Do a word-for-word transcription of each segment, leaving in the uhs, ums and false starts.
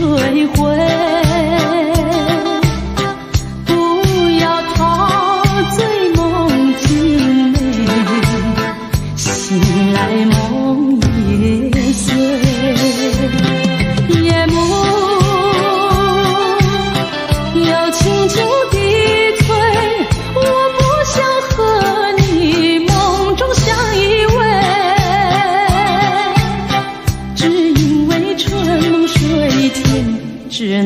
追回。 只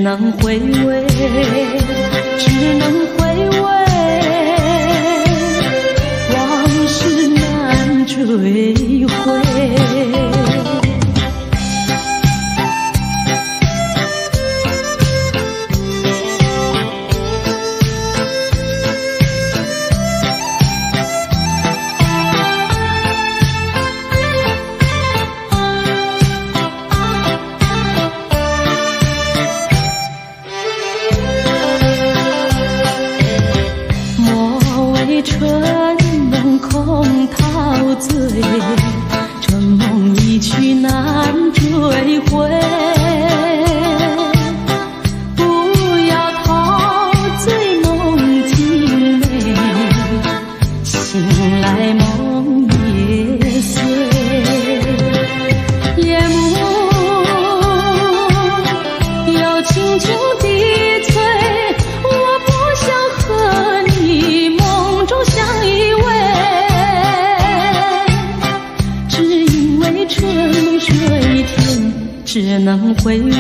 能回味，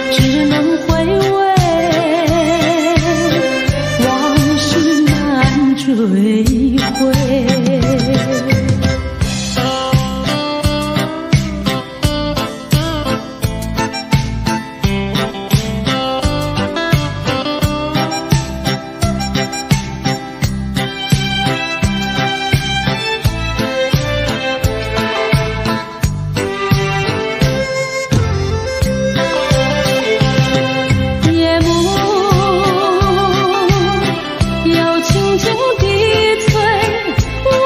只能回味，往事难追回。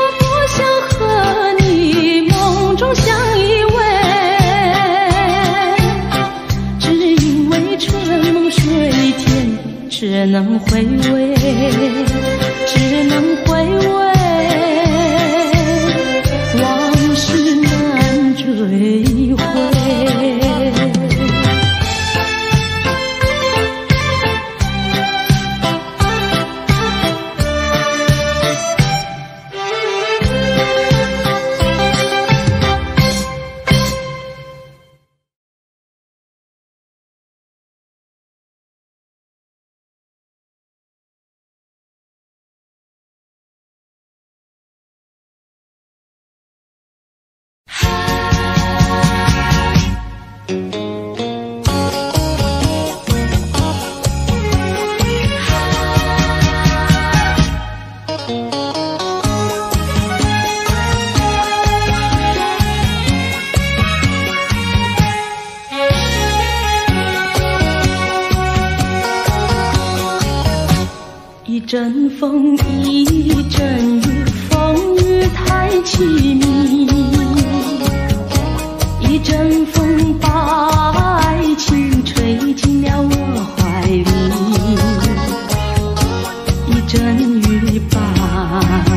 只能回味，只能回味，往事难追回。 只能回味，只能回味，往事难追回。 一阵风，一阵雨，风雨太凄迷。一阵风把爱情吹进了我怀里，一阵雨把恨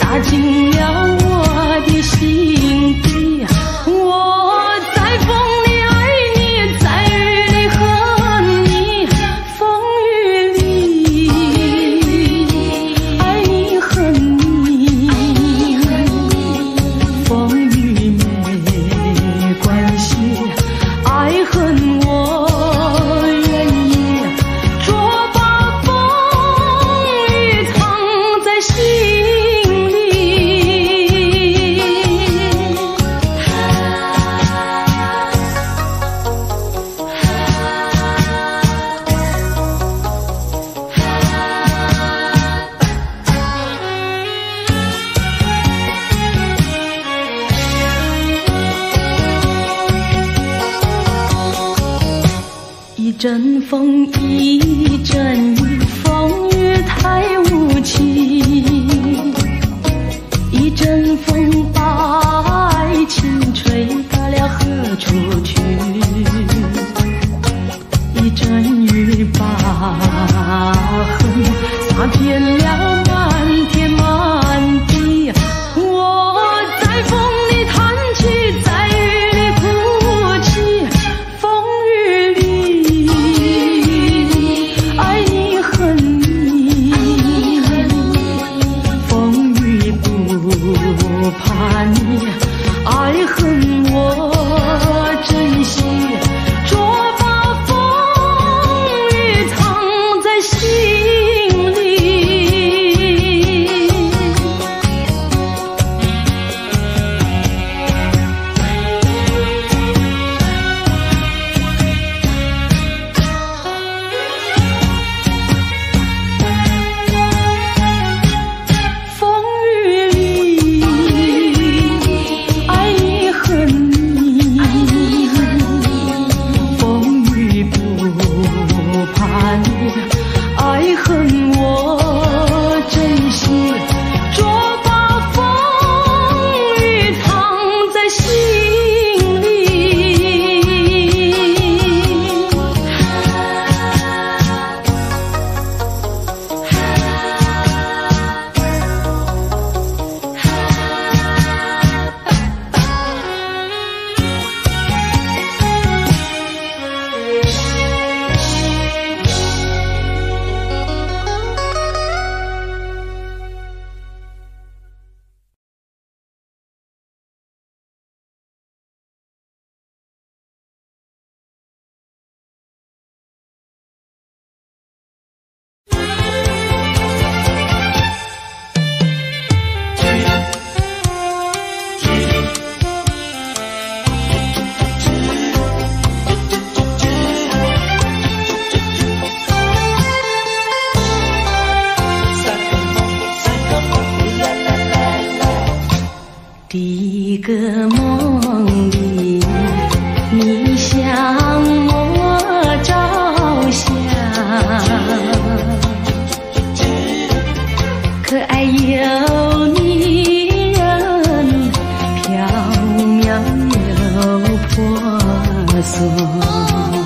打进了我的心底。我在风里爱你，在雨里和你，风雨里爱你恨你。风雨没关系，爱恨我愿意。说把风雨藏在心。 一阵风，一阵雨，风雨太无情。一阵风把爱情吹到了何处去？锁。但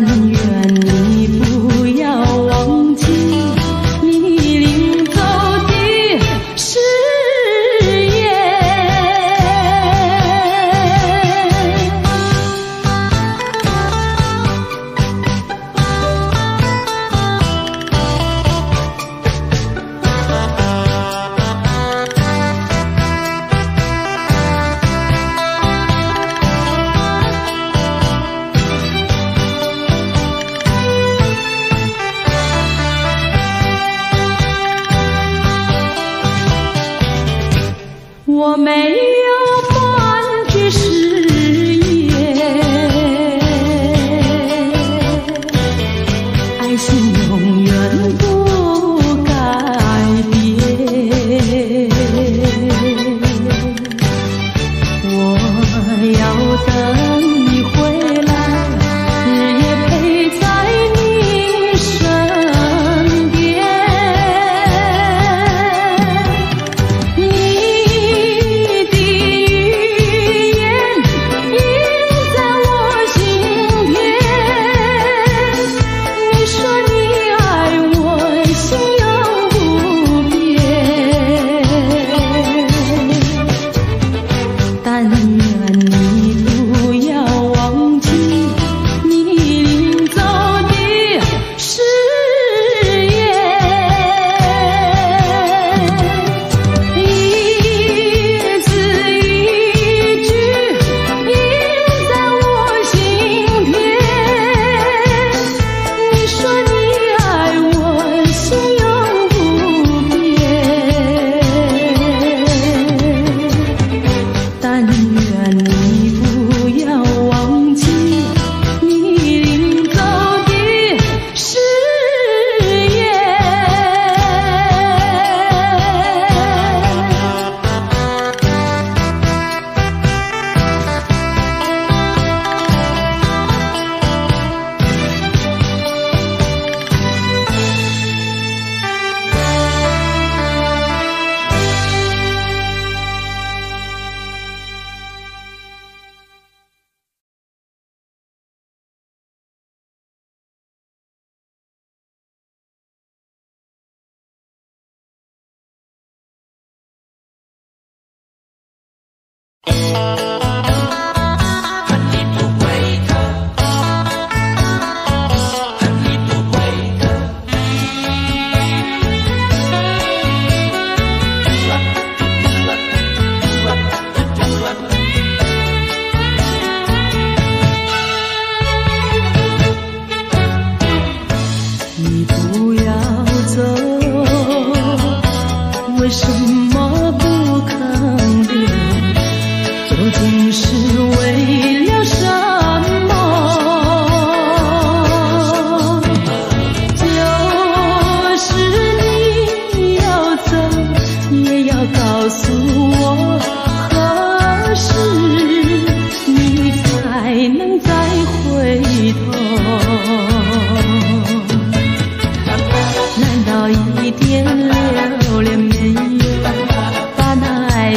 愿你不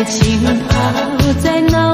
情抛在脑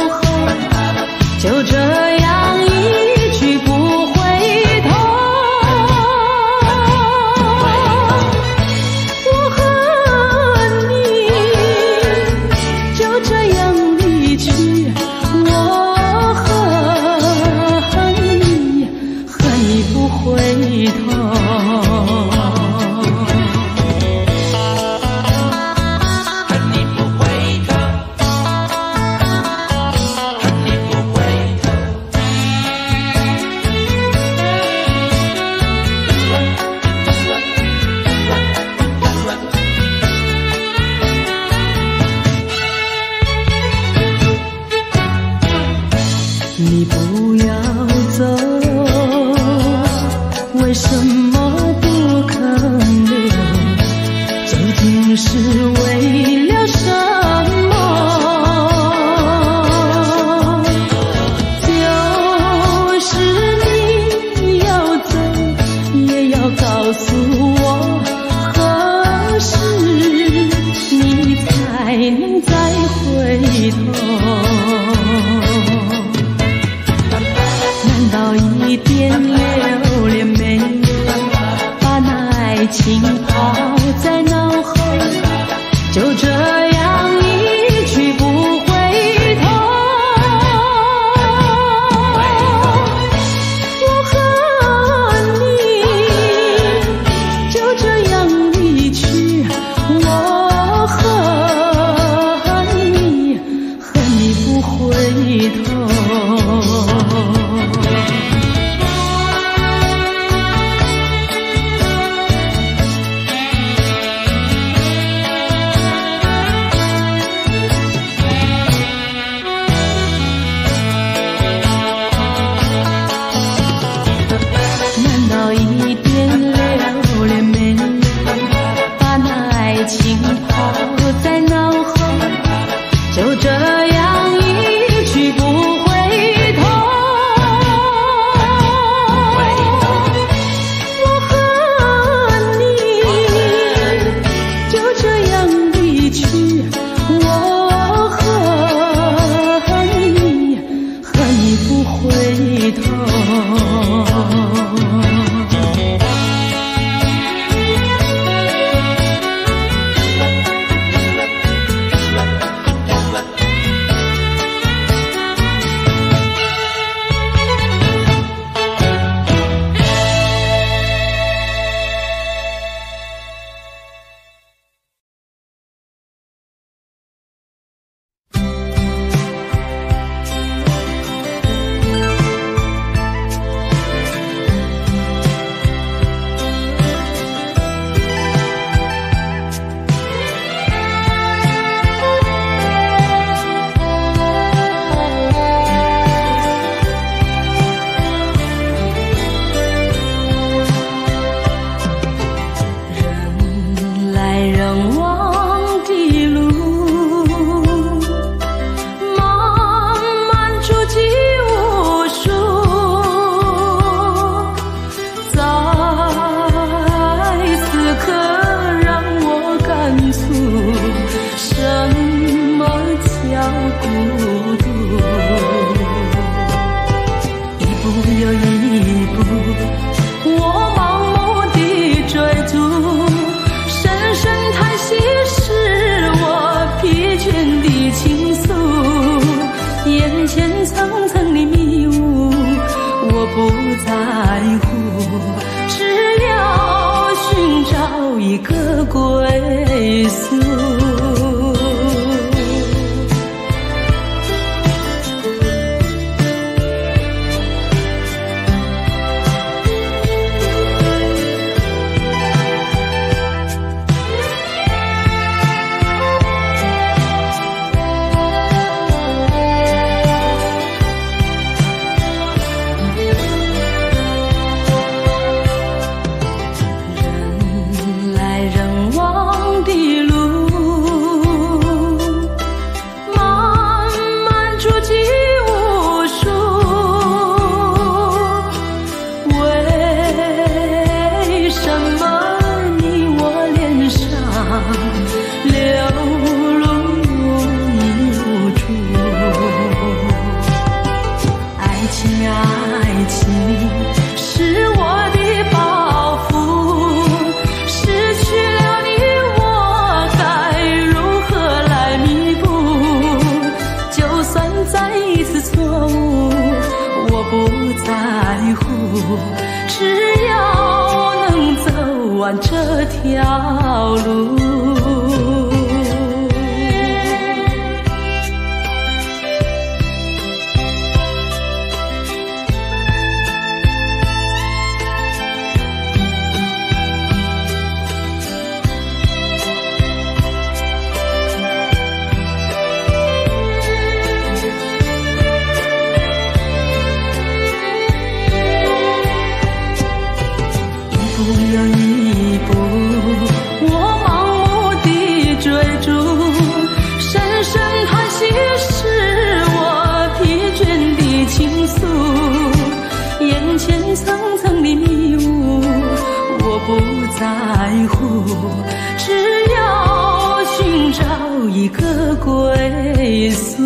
后，就这。条路，不在乎，只要寻找一个归宿。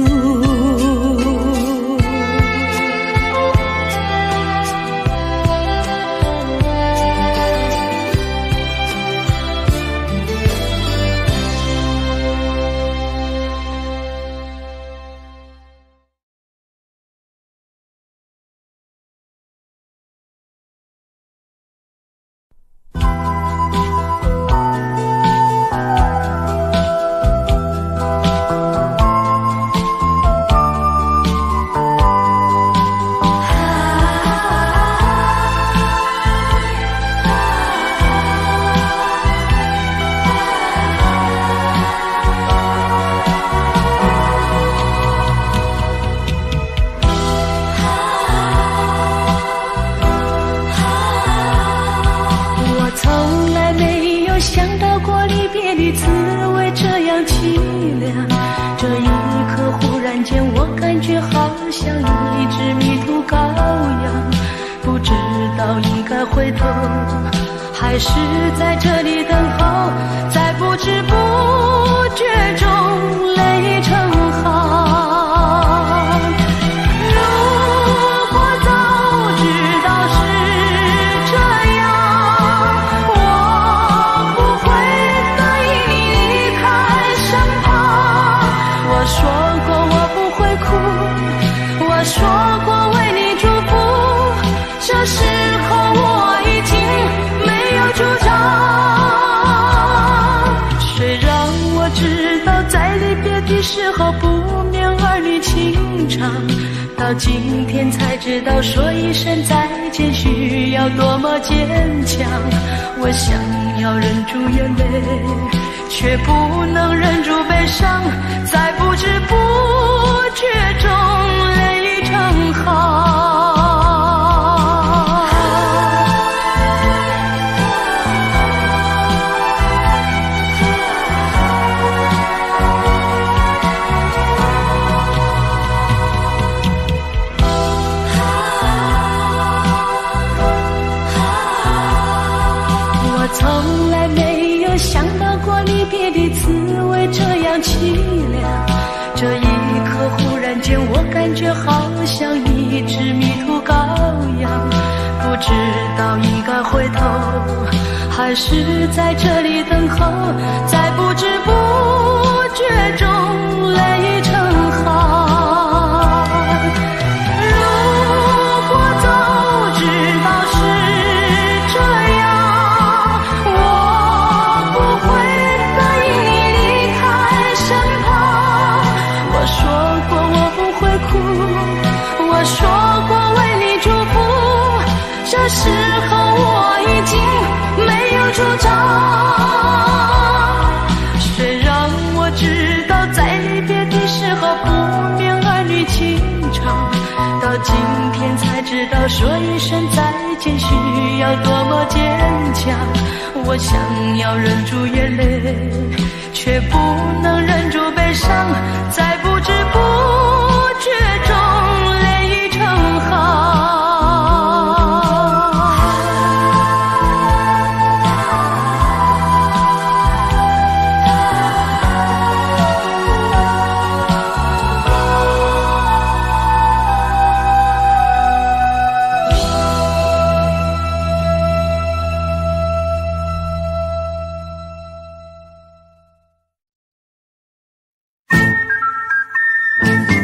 Thank you.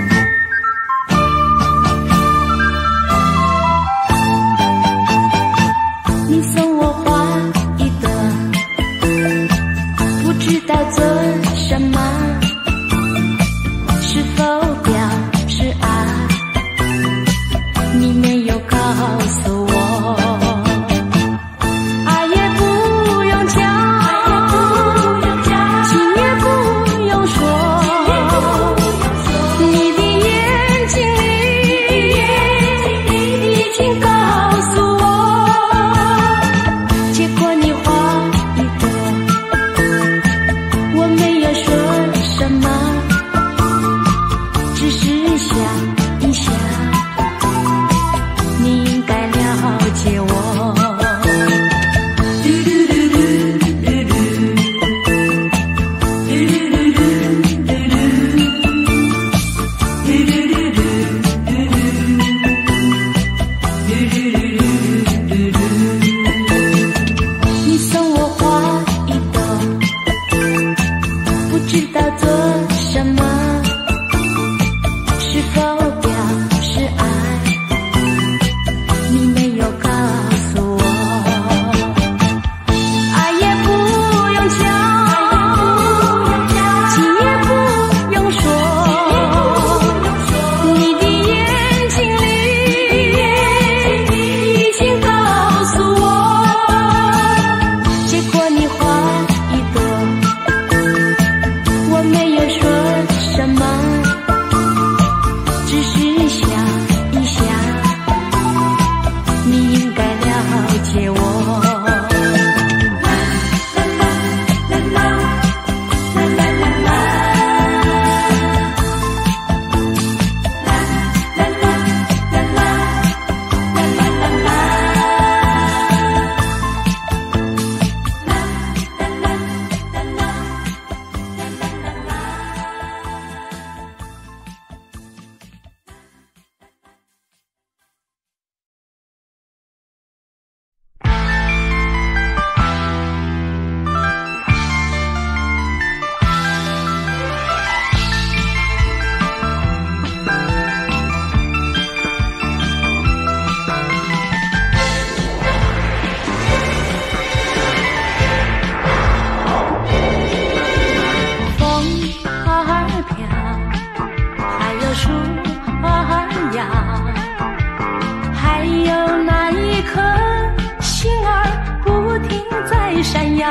在闪耀，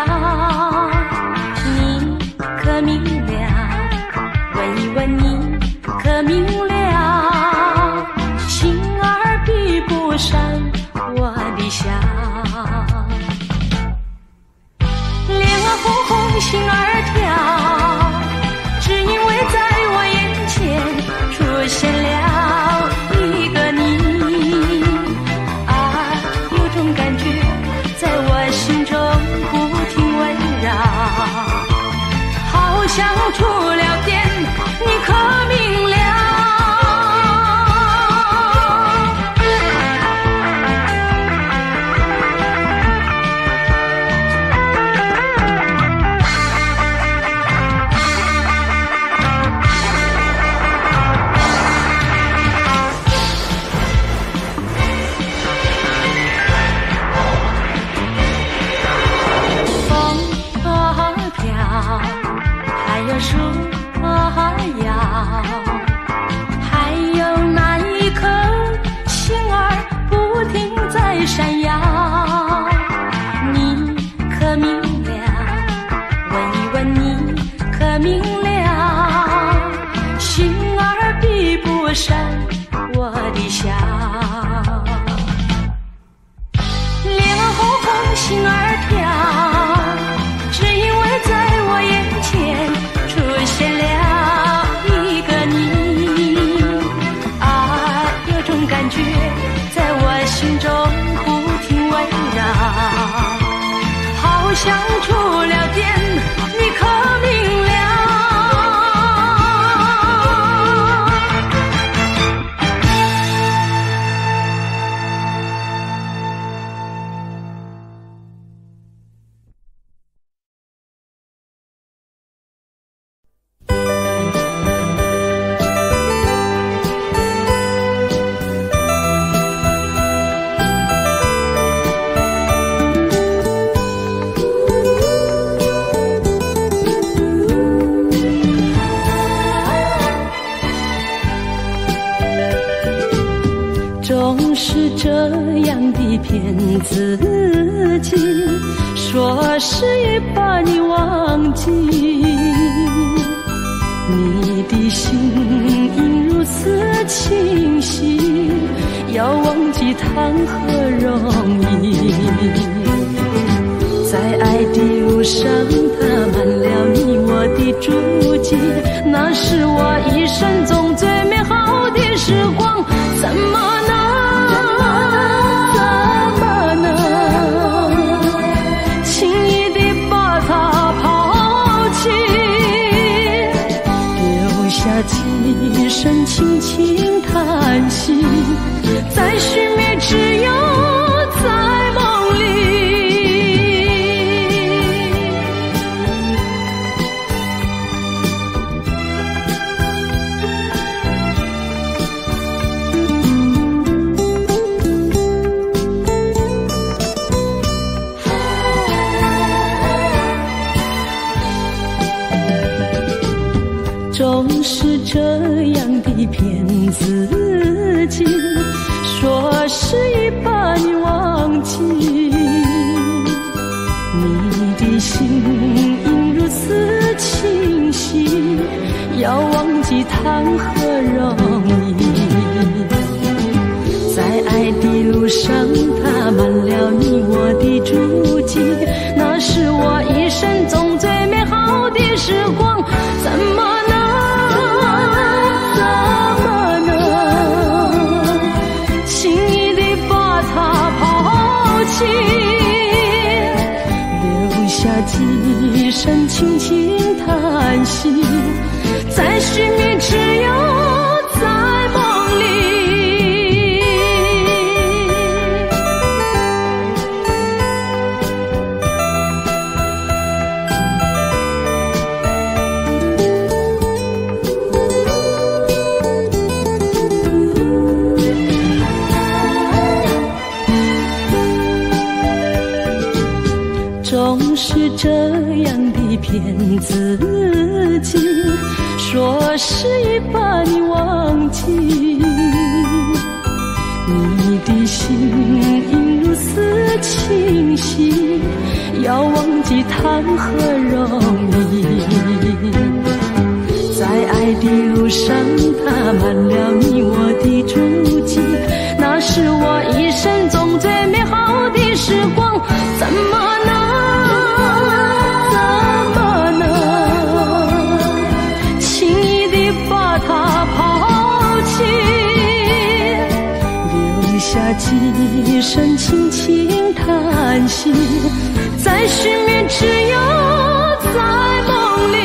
你可明了？问一问你可明了？心儿比不上我的笑，脸儿红红心儿跳，只因为在我眼前出现了一个你啊，有种感觉在我心中不停温绕，好像触了电，你可明了？树啊摇，还有那一颗心儿不停在闪耀，你可明了？问一问你可明了？心儿比不上我的笑，脸儿红红心儿跳，只因为在我眼前出现了一个你啊，有种感觉在我心中不停围绕，好像触了电，你可明了？骗自己，说是把你忘记，你的心应如此清晰，要忘记谈何容易。在爱的路上，它满了你我的足迹，那是我一生中最美好的时光，怎么能？一声轻轻叹息，在寻觅只有在梦里。总是这样的骗自己，说是已把你忘记，你的心应如此清晰，要忘记谈何容易。在爱的路上，它满了你我的足迹，那是我一生中最美好的时光，怎么一声轻轻叹息，在寻觅只有在梦里。总是这样的骗自己，说是已把你忘记，你的心应如此清晰，要忘记谈何容易。在爱的路上，踏满了你我的足迹，那是我一生中最美好的时光，怎么能，怎么能轻易地把它抛弃，留下几声轻轻叹息，在寻觅只有在梦里。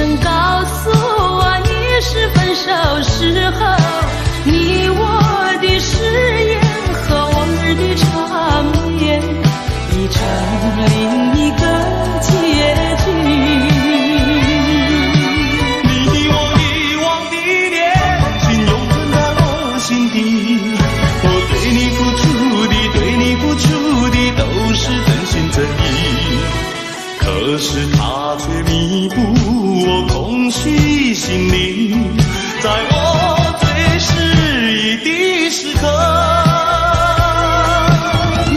声告诉我你是分手时候，你我的誓言和往日的缠绵已成另一个结局。你我遗忘的恋情永存在我心底，我对你付出的对你付出的都是真心真意，可是它却弥补我空虚心灵，在我最失意的时刻。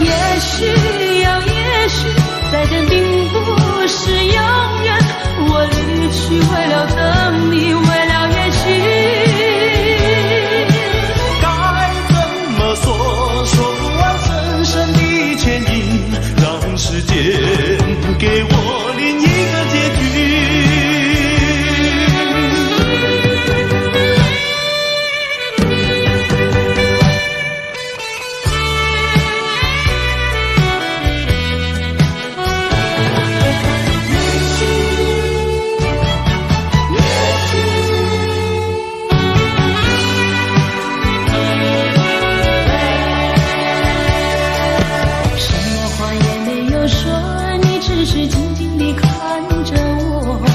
也许呀也许再见并不是永远，我离去为了等你，为了也许。该怎么说，说不完深深的歉意，让时间给我另一个结局。什么话也没有说，只是静静地看着我，冷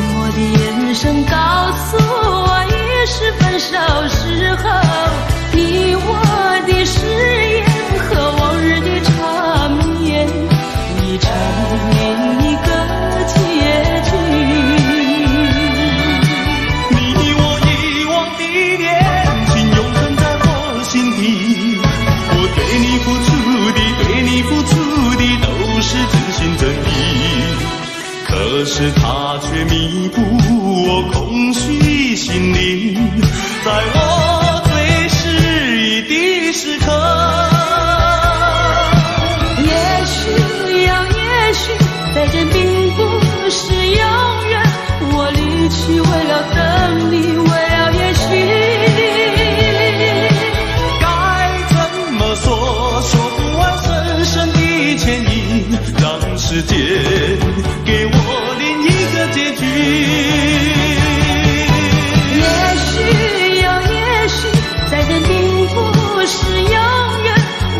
漠的眼神告诉我已是分手时候，你我的誓言和往日的缠绵已成另一个结局。你我遗忘的恋情永存在我心底，我对你付出的对你付出的都是真心真意，可是它却弥补我空虚心灵，在我最失意的时刻。也许呀也许再见并不是永远，我离去为了等你，为了也许。该怎么说，说不完深深的歉意，让时间给我另一个结局。也许呀也许再见并不是永远，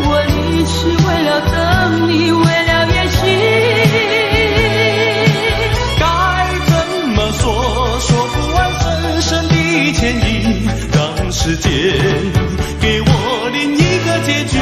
我离去为了等你，为了也许。该怎么说，说不完深深的歉意，让时间给我另一个结局。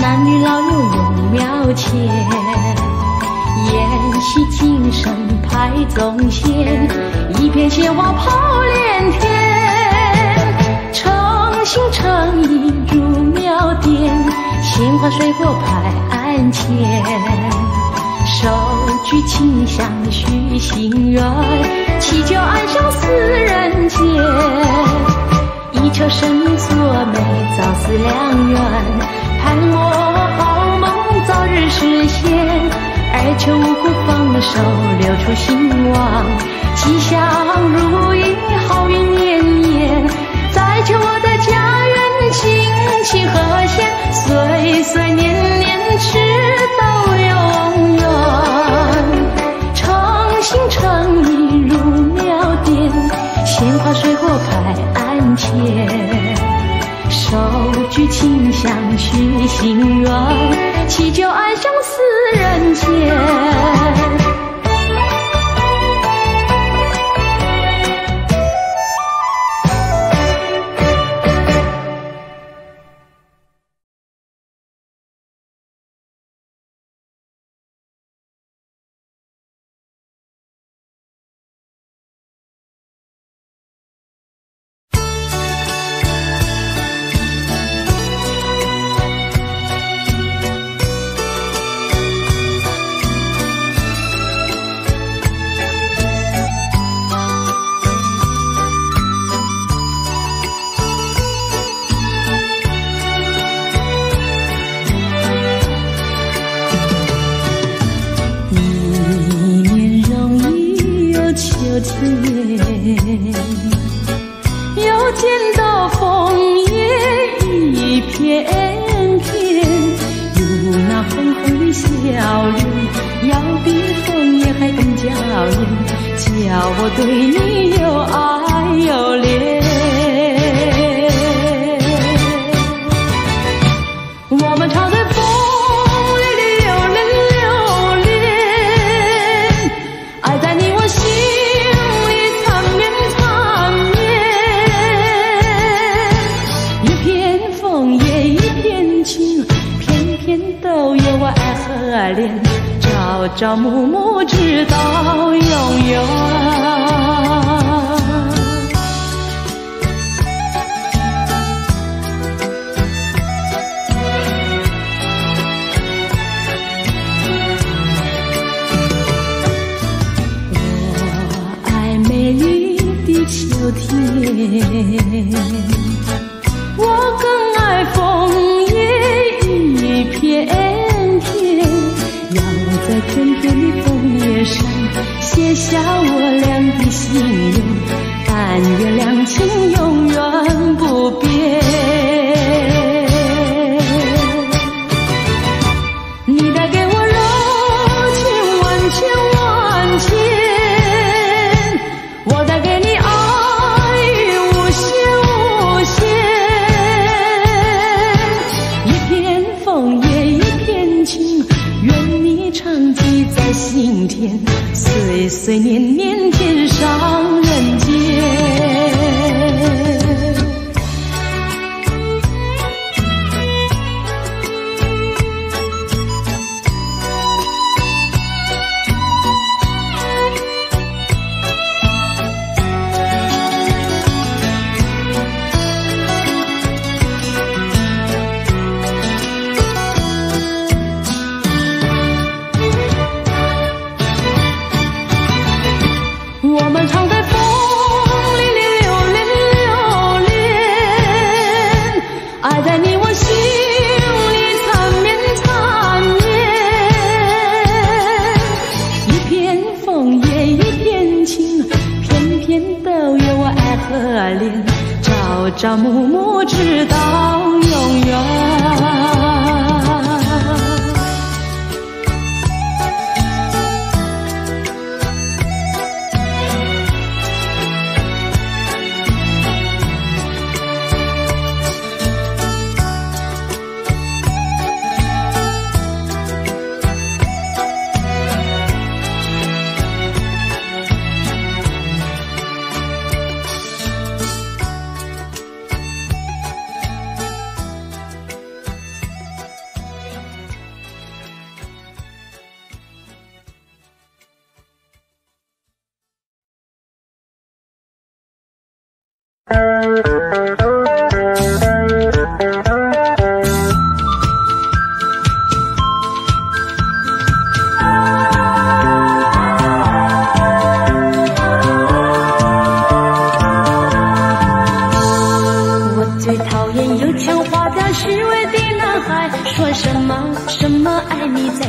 男女老幼永庙前，演戏精神排中线，一片鲜花抛连天，诚心诚意入庙殿，鲜花水果排案前，手举清香许心愿，祈求安详似人间。 祈求神作美，早思良缘，盼我好梦早日实现。而求五谷丰收，六畜兴旺，吉祥如意，好运连连。再求我的家人亲情和谐，岁岁年年直到永远。诚心诚意入庙殿，鲜花水果排。 手举清香许心愿，祈求安详似人间。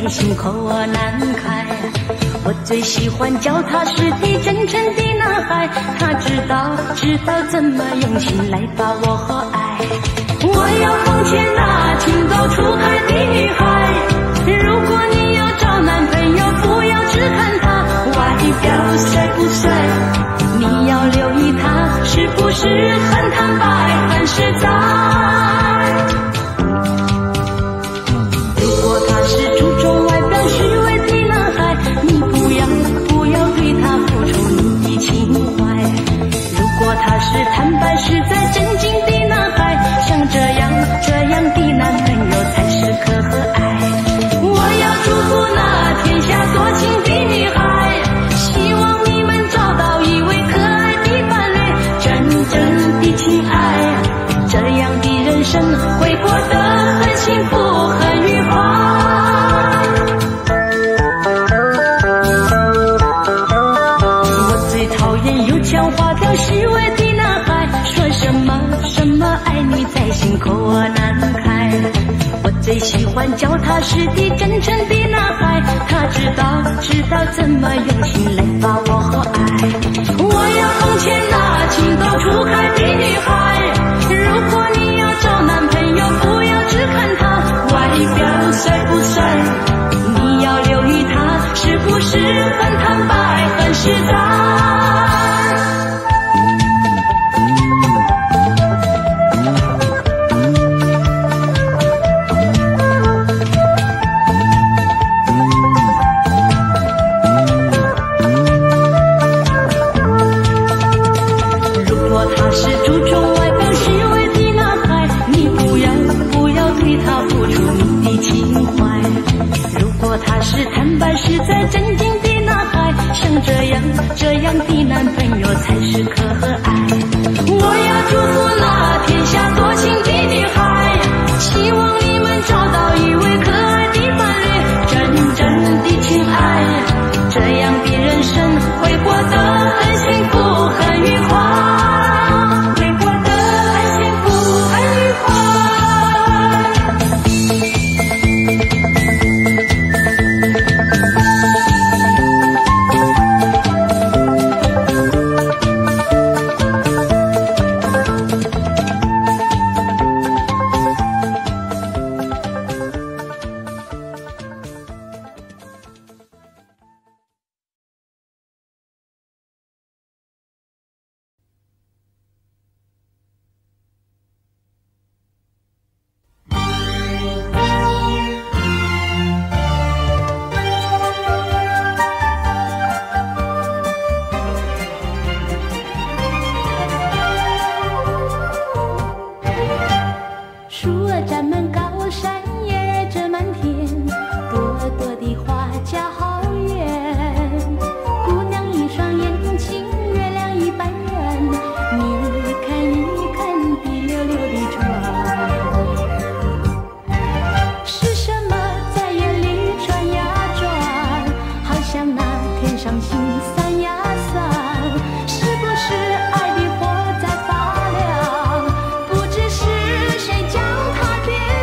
心口我难开，我最喜欢脚踏实地、真诚的男孩，他知道知道怎么用心来把我和爱。我要奉劝那情窦初开的女孩，如果你要找男朋友，不要只看他外表帅不帅，你要留意他是不是很坦白、很实在。 是坦白实在真经的男孩，像这样这样的男朋友才适可和爱。我要祝福那天下多情的女孩，希望你们找到一位可爱的伴侣，真正的去爱，这样的人生会过得很幸福很愉快。 心口我难开，我最喜欢脚踏实地、真诚的男孩，他知道知道怎么用心来把我和爱。我要奉劝那情窦初开的女孩，如果你要找男朋友，不要只看他外表帅不帅，你要留意他是不是很坦白、很实在。 实在真经的男孩，像这样这样的男朋友才是可爱。我要祝福那天下多情的女孩，希望你们找到一位可爱的伴侣，真正的去爱，这样的人生会过得很幸福很愉快。 别。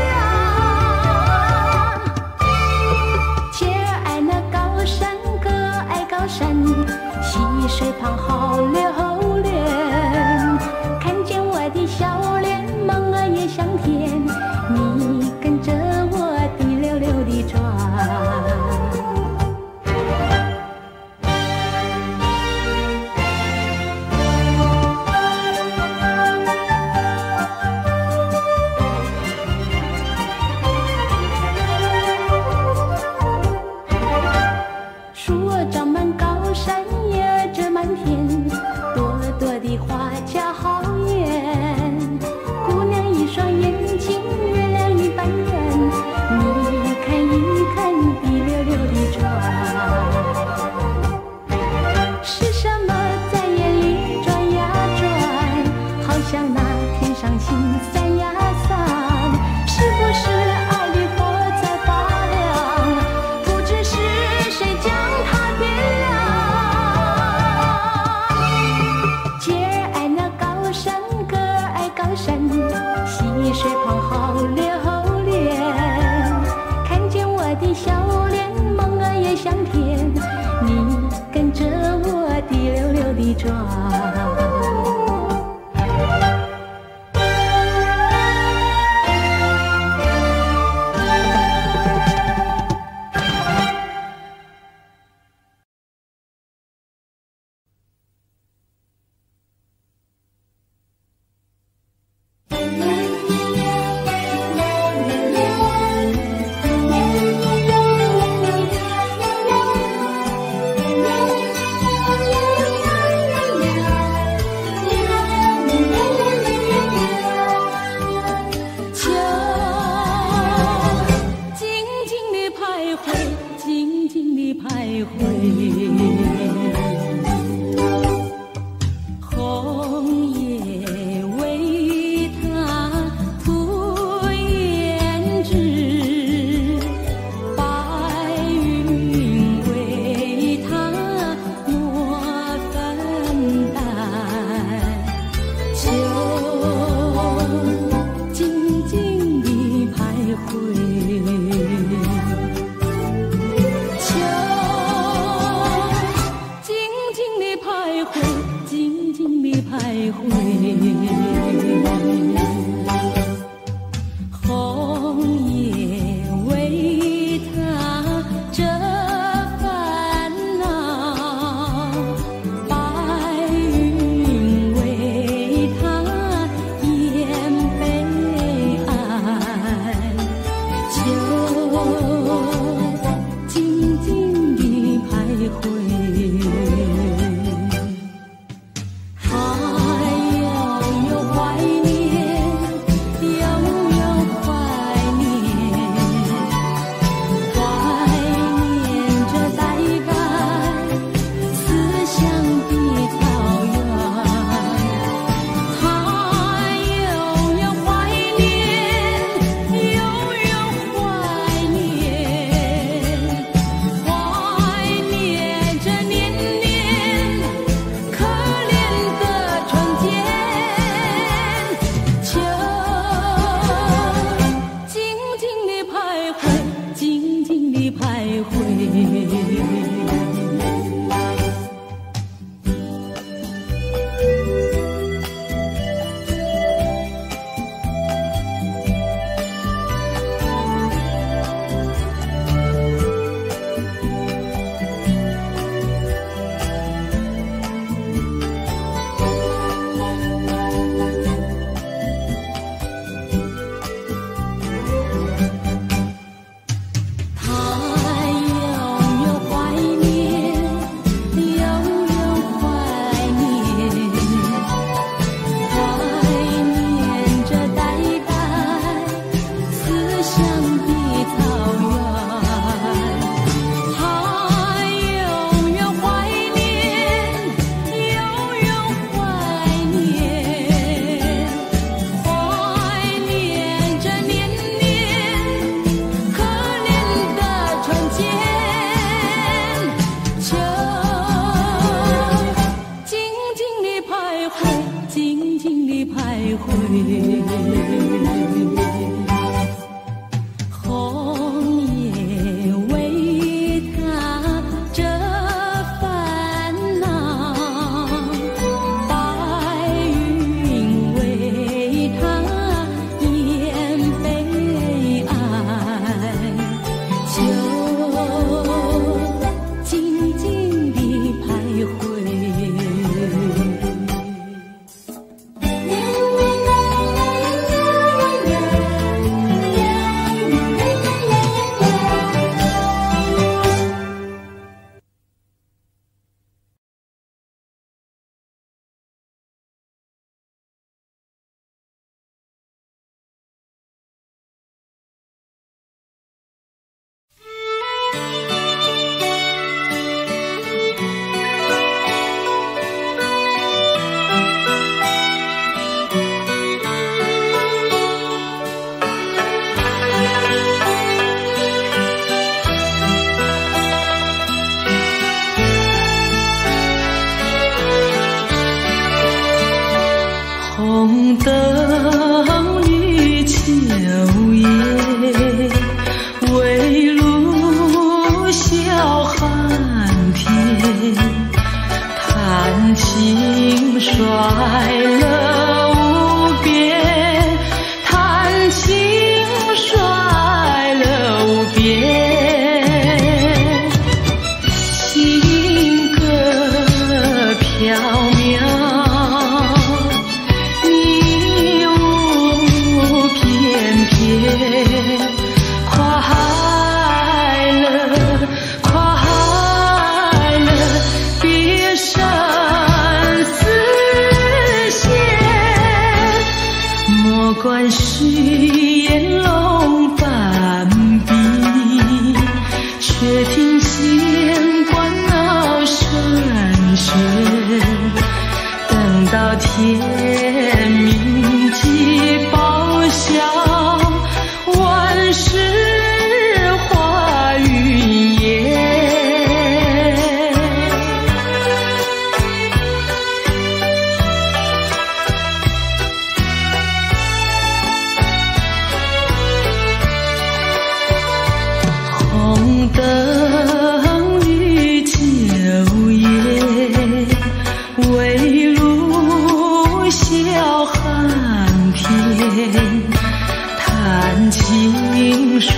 秋。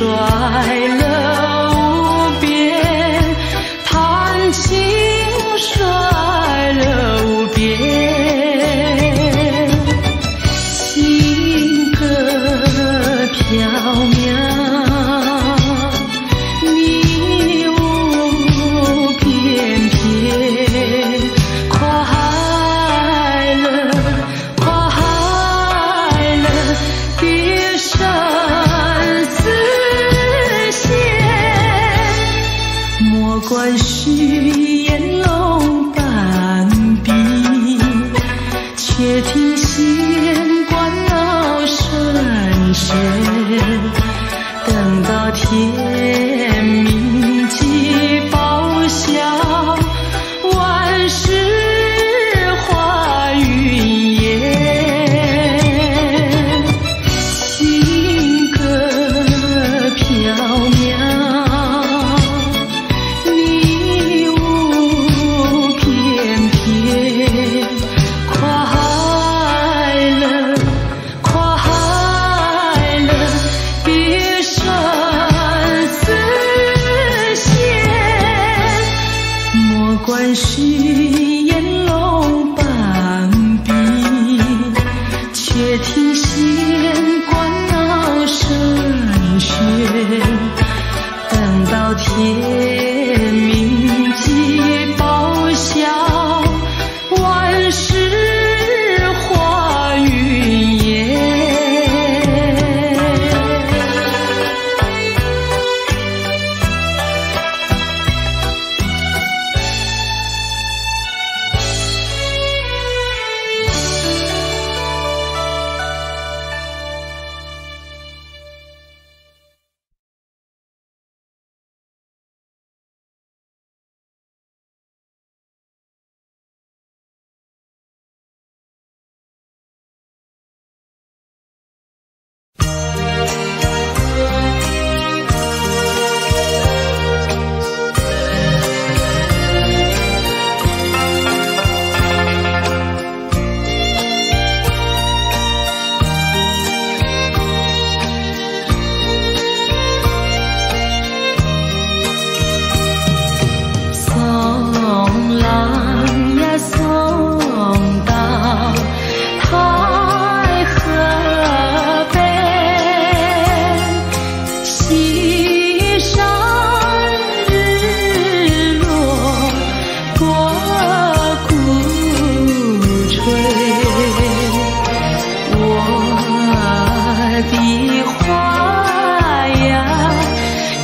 衰乐无边，弹琴衰乐无边，行歌飘渺，迷雾翩翩，快乐快乐，别伤。 莫管是烟笼半闭，却听弦管翱闪声。等到天明即报晓，万事化云烟。行歌飘渺。 管是烟笼半闭，却听弦管翱闪声。等到天明即报晓，万事化云烟。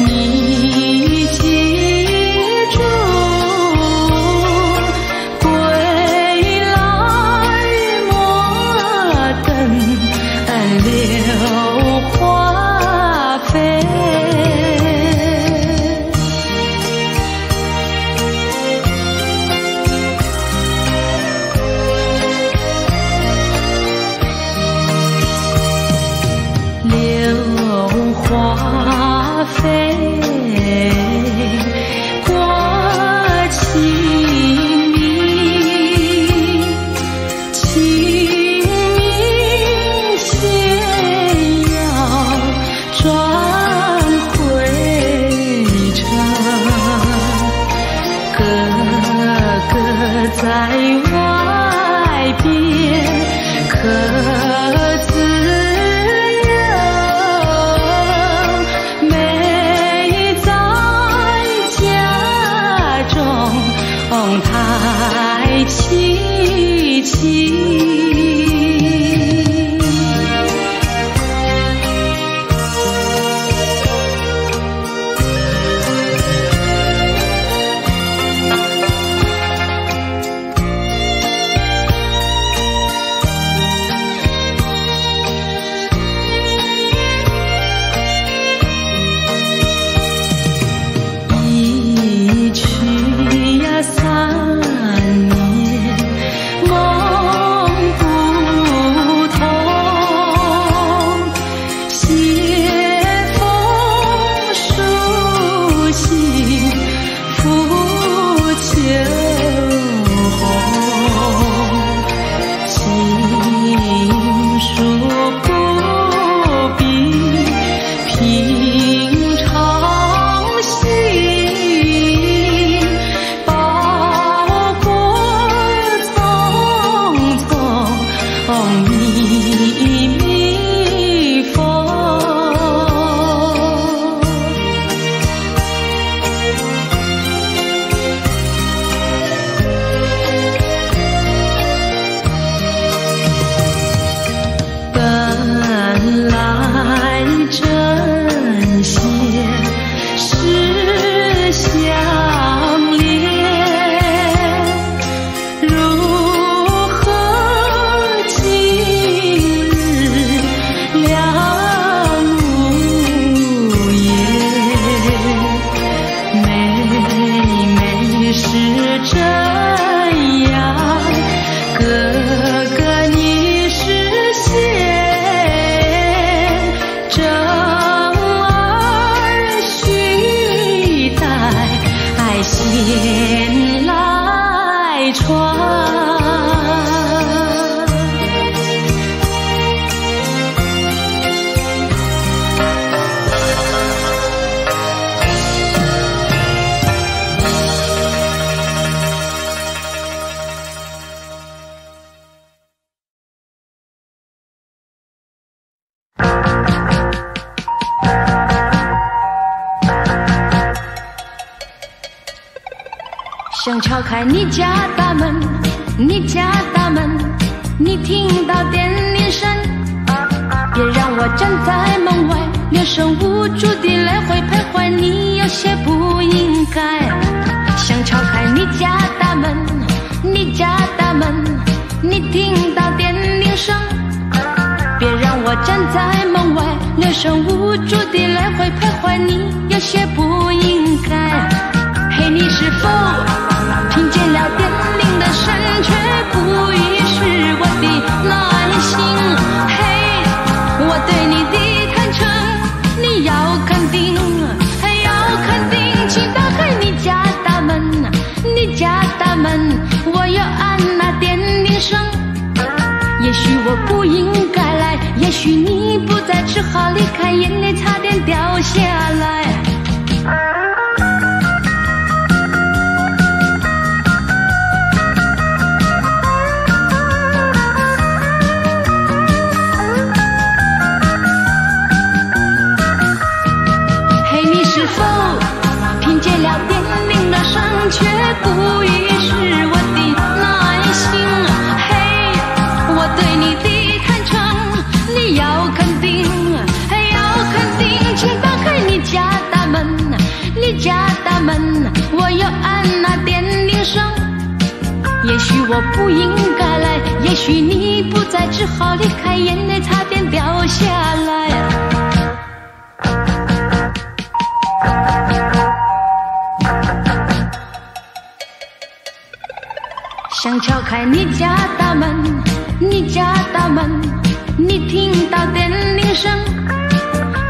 一去呀三年，梦。敲开你家大门，你家大门，你听到电铃声，别让我站在门外，六神无主地来回徘徊，你有些不应该。想敲开你家大门，你家大门，你听到电铃声，别让我站在门外，六神无主地来回徘徊，你有些不应该。嘿，你是否听见了电铃的声，却不语是我的耐心？嘿，我对你的坦诚，你要肯定，还要肯定，请打开你家大门，你家大门，我要按那电铃声。也许我不应该来，也许你不在，只好离开，眼泪差点掉下来。却不语是我的耐心，嘿，我对你的坦诚，你要肯定，还要肯定，请打开你家大门，你家大门，我要按那电铃声。也许我不应该来，也许你不在，只好离开，眼泪差点掉下来。想敲开你家大门，你家大门，你听到电铃声，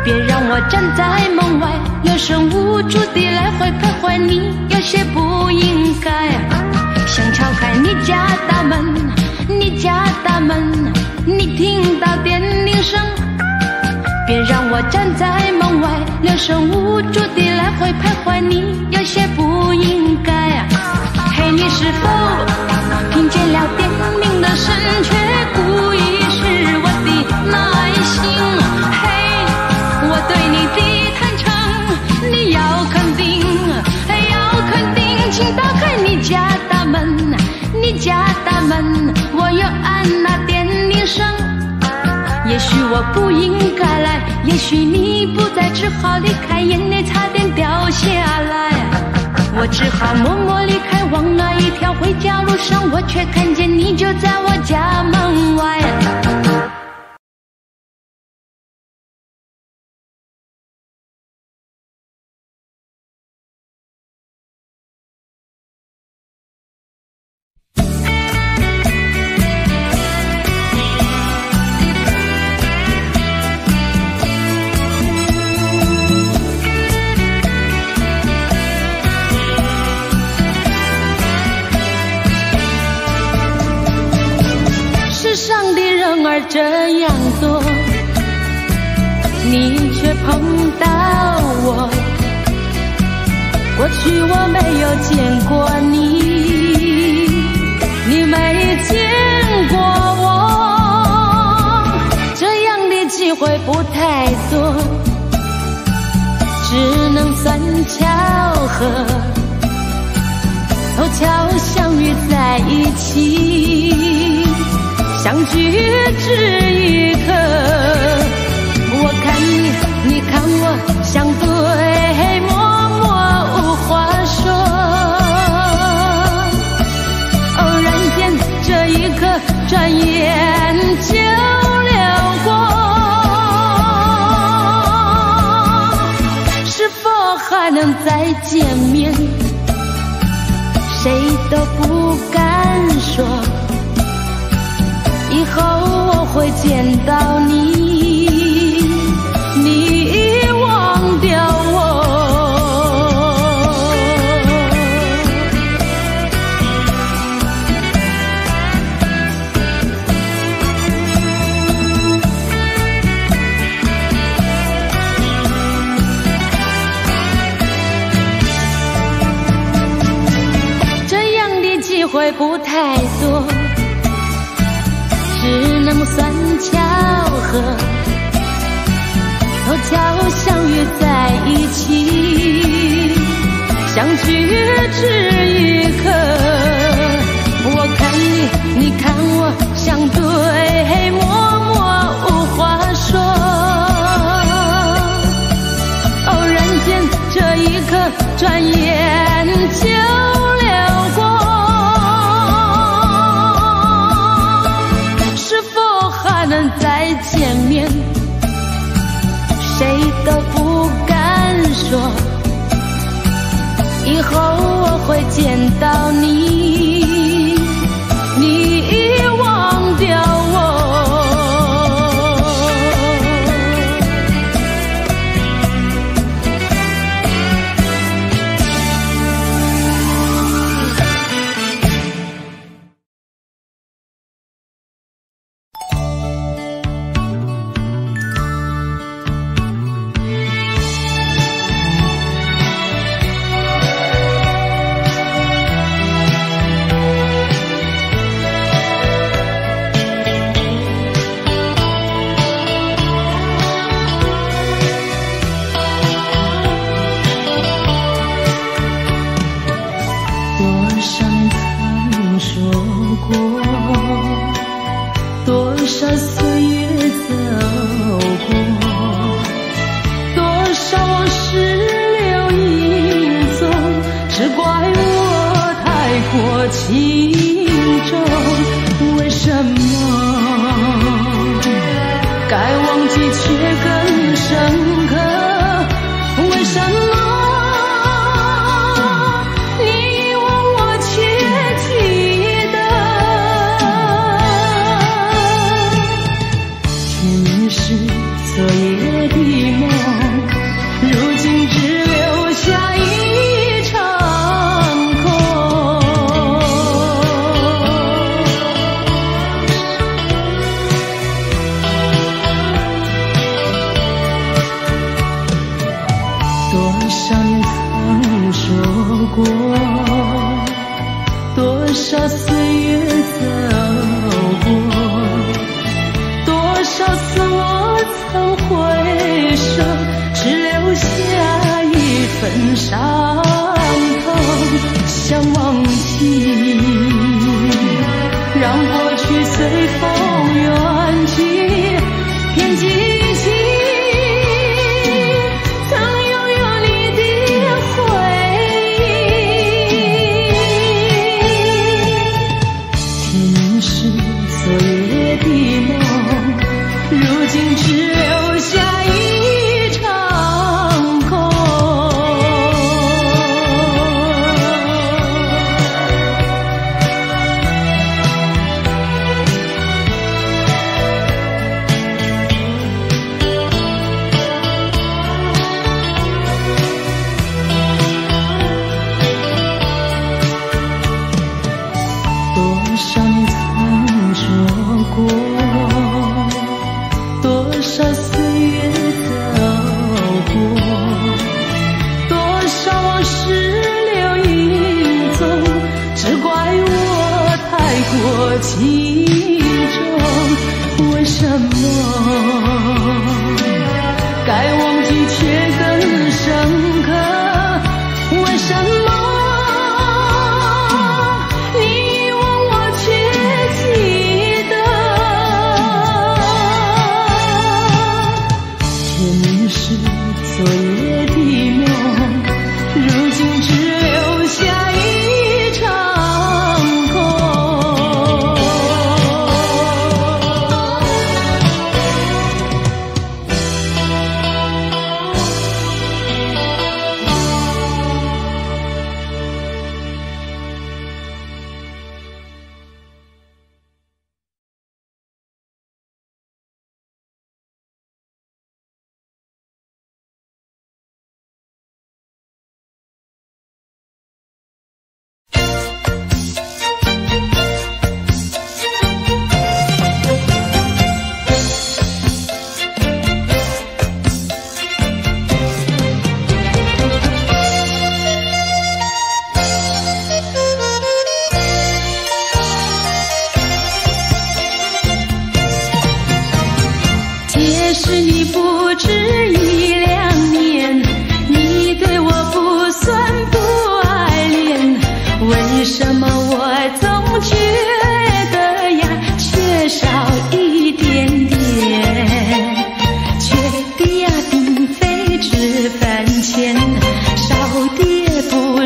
别让我站在门外，六神无主地来回徘徊，你有些不应该。想敲开你家大门，你家大门，你听到电铃声，别让我站在门外，六神无主地来回徘徊，你有些不应该。嘿，你是否听见了电铃的声，却不语是我的耐心？嘿，我对你的坦诚，你要肯定，还要肯定，请打开你家大门，你家大门，我要按那电铃声。也许我不应该来，也许你不在，只好离开，眼泪差点掉下来。我只好默默离开，往那一条回家路上，我却看见你就在我家门外。这样多，你却碰到我。过去我没有见过你，你没见过我，这样的机会不太多，只能算巧合，凑巧相遇在一起，相聚只一刻，我看你，你看我，相对默默无话说。偶然间，这一刻，转眼就流过。是否还能再见面？谁都不敢说。以后我会见到你，你已忘掉我。这样的机会不太多，只能算巧合，凑巧相遇在一起，相聚只一刻。都不敢说，以后我会见到你，你已忘掉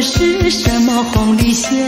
是什么红绿线？